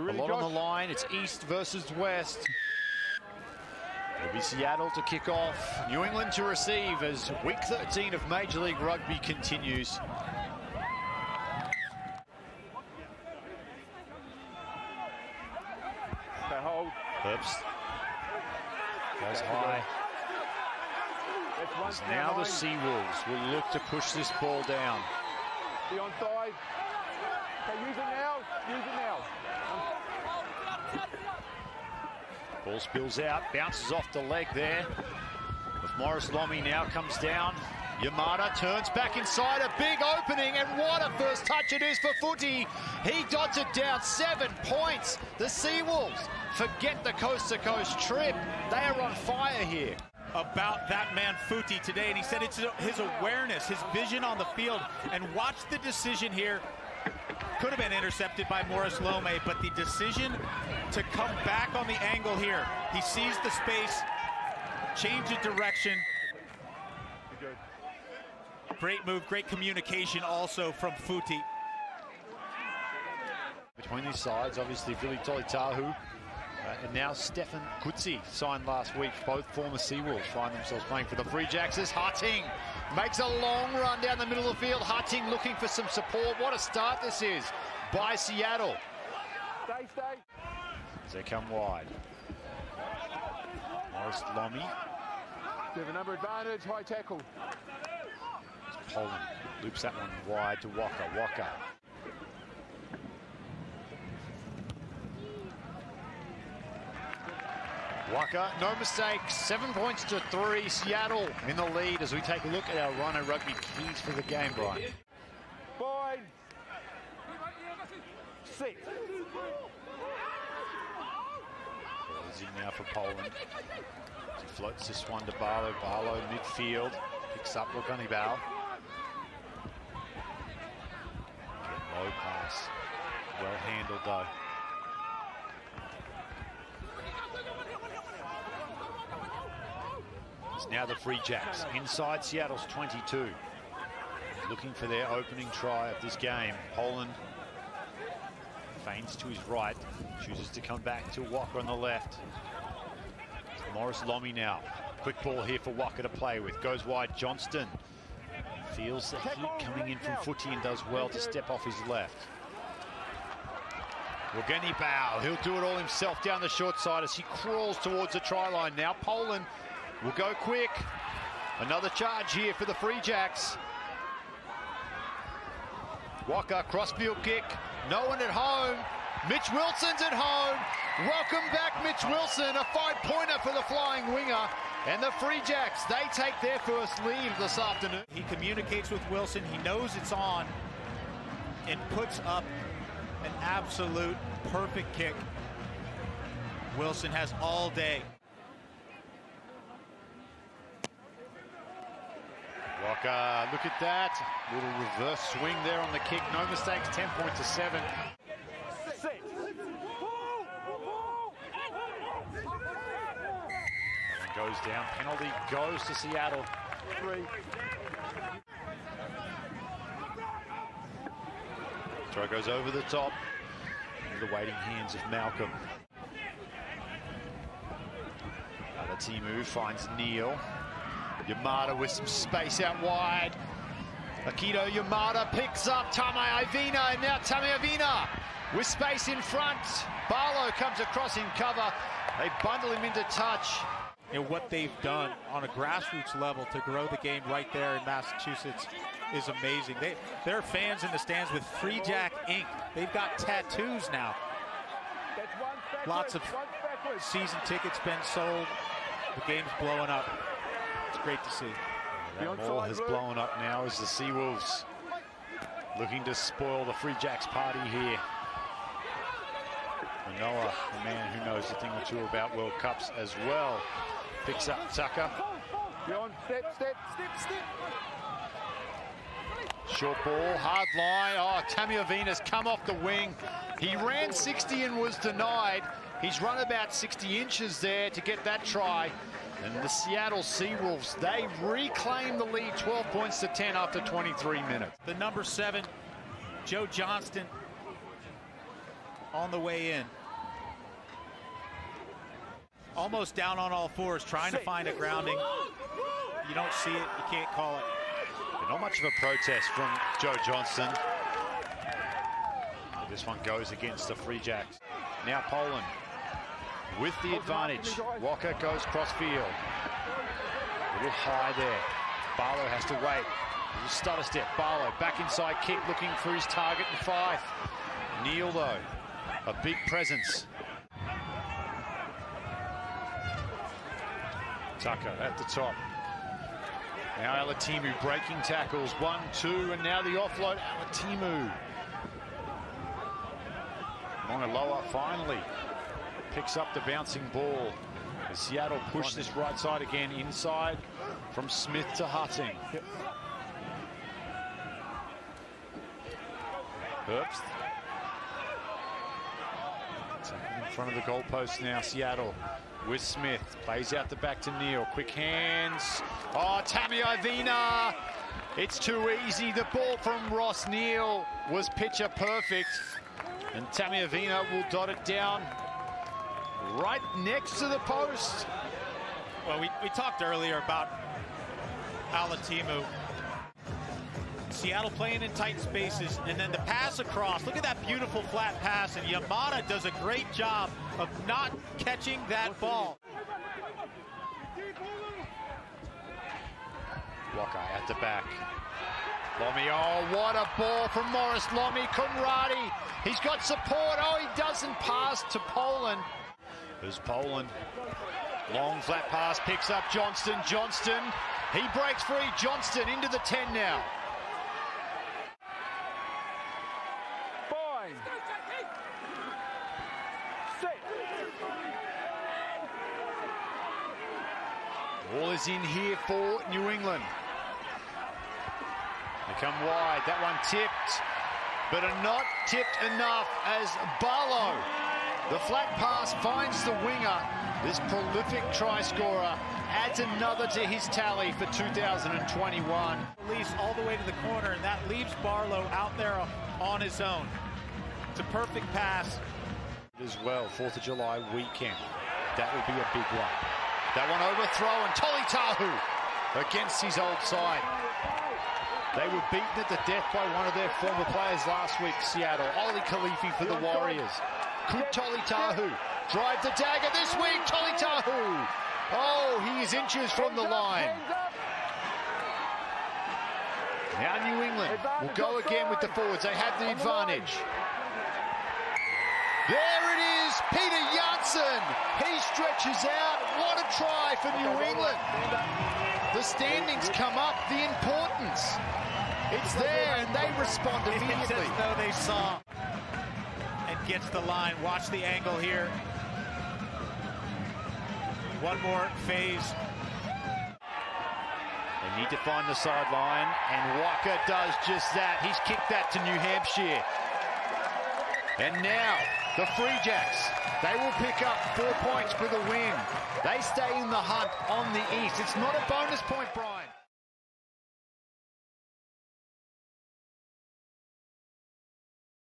really a lot on the line. It's East versus West. It'll be Seattle to kick off, New England to receive as Week 13 of Major League Rugby continues. Herbst goes high. As now the Seawolves will look to push this ball down. The onside. Okay, use it now. Use it now. Ball spills out, bounces off the leg there. With Morris Lomi now comes down. Yamada turns back inside, a big opening, and what a first touch it is for Futi. He dots it down, 7 points. The Seawolves forget the coast-to-coast trip. They are on fire here. About that man Futi today, and he said it's his awareness, his vision on the field, and watch the decision here. Could have been intercepted by Morris Lomi, but the decision to come back on the angle here. He sees the space, changes direction. Great move, great communication also from Futi. Between these sides, obviously, Billy Tolitau and now Stefan Kutzi, signed last week. Both former Seawolves find themselves playing for the Free Jacks. As Hutting makes a long run down the middle of the field. Hutting looking for some support. What a start this is by Seattle. Stay. As they come wide. Morris Lomi. They have a number advantage, high tackle. As Poland loops that one wide to Walker. Walker. Wakai, no mistake, 7 points to 3. Seattle in the lead as we take a look at our Rhino Rugby keys for the game, Brian. Point. 6. Is in now for Poland. He floats this one to Barlow. Barlow midfield, picks up Lukanibau. Low pass, well handled though. Now the Free Jacks inside Seattle's 22. Looking for their opening try of this game. Poland feigns to his right, chooses to come back to Walker on the left. Morris Lomi now. Quick ball here for Walker to play with. Goes wide, Johnston. Feels the heat coming in from Futi and does well to step off his left. Lukanibau, he'll do it all himself down the short side as he crawls towards the try line. Now Poland will go quick. Another charge here for the Free Jacks. Walker, crossfield kick. No one at home. Mitch Wilson's at home. Welcome back, Mitch Wilson. A 5-pointer for the flying winger. And the Free Jacks, they take their first lead this afternoon. He communicates with Wilson. He knows it's on and puts up an absolute perfect kick. Wilson has all day. Walker, look at that. Little reverse swing there on the kick. No mistakes, 10 points to 7. 6. And goes down. Penalty goes to Seattle. 3. Throw goes over the top. Into the waiting hands of Malcolm. Alatimu finds Neil. Yamada with some space out wide. Akito Yamada picks up Tami Ivina, and now Tami Ivina with space in front. Barlow comes across in cover. They bundle him into touch. And what they've done on a grassroots level to grow the game right there in Massachusetts is amazing. There are fans in the stands with Free Jack ink. They've got tattoos now. Lots of season tickets been sold. The game's blowing up. It's great to see. That ball has blown up now as the Seawolves looking to spoil the Free Jacks party here. Manoa, the man who knows a thing or two about World Cups as well, picks up Tucker. Short ball, hard line. Oh, Tamio Venus come off the wing. He ran 60 and was denied. He's run about 60 inches there to get that try. And the Seattle Seawolves, they reclaim the lead 12 points to 10 after 23 minutes. The number 7, Joe Johnston, on the way in. Almost down on all fours, trying to find a grounding. You don't see it, you can't call it. But not much of a protest from Joe Johnston. This one goes against the Free Jacks. Now Poland with the advantage. Walker goes crossfield. A little high there. Barlow has to wait. A stutter step. Barlow back inside kick, looking for his target in five. Neil, though, a big presence. Tucker at the top. Now Alatimu breaking tackles. 1, 2, and now the offload. Alatimu. Maialoa finally picks up the bouncing ball. As Seattle push this right side again, inside from Smith to Hutting. Herbst. Taking in front of the goalpost now, Seattle with Smith. Plays out the back to Neil. Quick hands. Oh, Tami Ivina. It's too easy. The ball from Ross Neil was picture perfect. And Tami Ivina will dot it down right next to the post. Well, we talked earlier about Alatimu. Seattle playing in tight spaces, and then the pass across. Look at that beautiful flat pass, and Yamada does a great job of not catching that ball. Wakai at the back. Lomi, oh, what a ball from Morris Lomi. Kumrati, he's got support. Oh, he doesn't pass to Poland. There's Poland. Long flat pass, picks up Johnston. Johnston, he breaks free. Johnston into the 10 now. Ball is in here for New England. They come wide. That one tipped, but not tipped enough as Barlow, the flat pass, finds the winger. This prolific try scorer adds another to his tally for 2021. Release all the way to the corner, and that leaves Barlow out there on his own. It's a perfect pass. As well, 4th of July weekend. That would be a big one. That one overthrow, and Tolitau against his old side. They were beaten at the death by one of their former players last week, Seattle. Oli Khalifi for the Warriors. Could Tolitau drive the dagger this week? Tolitau! Oh, he is inches from the line. Now New England will go again with the forwards. They have the advantage. There it is, Peter Janssen. He stretches out. What a try for New England. The standings come up, the importance. It's there, and they respond immediately. It's as though they saw. And gets the line. Watch the angle here. One more phase. They need to find the sideline, and Walker does just that. He's kicked that to New Hampshire. And now the Free Jacks, they will pick up 4 points for the win. They stay in the hunt on the East. It's not a bonus point, Brian.